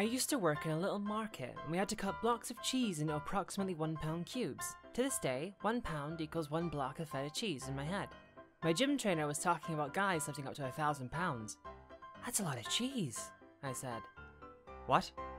I used to work in a little market, and we had to cut blocks of cheese into approximately 1 pound cubes. To this day, 1 pound equals 1 block of feta cheese in my head. My gym trainer was talking about guys lifting up to 1,000 pounds. That's a lot of cheese, I said. What?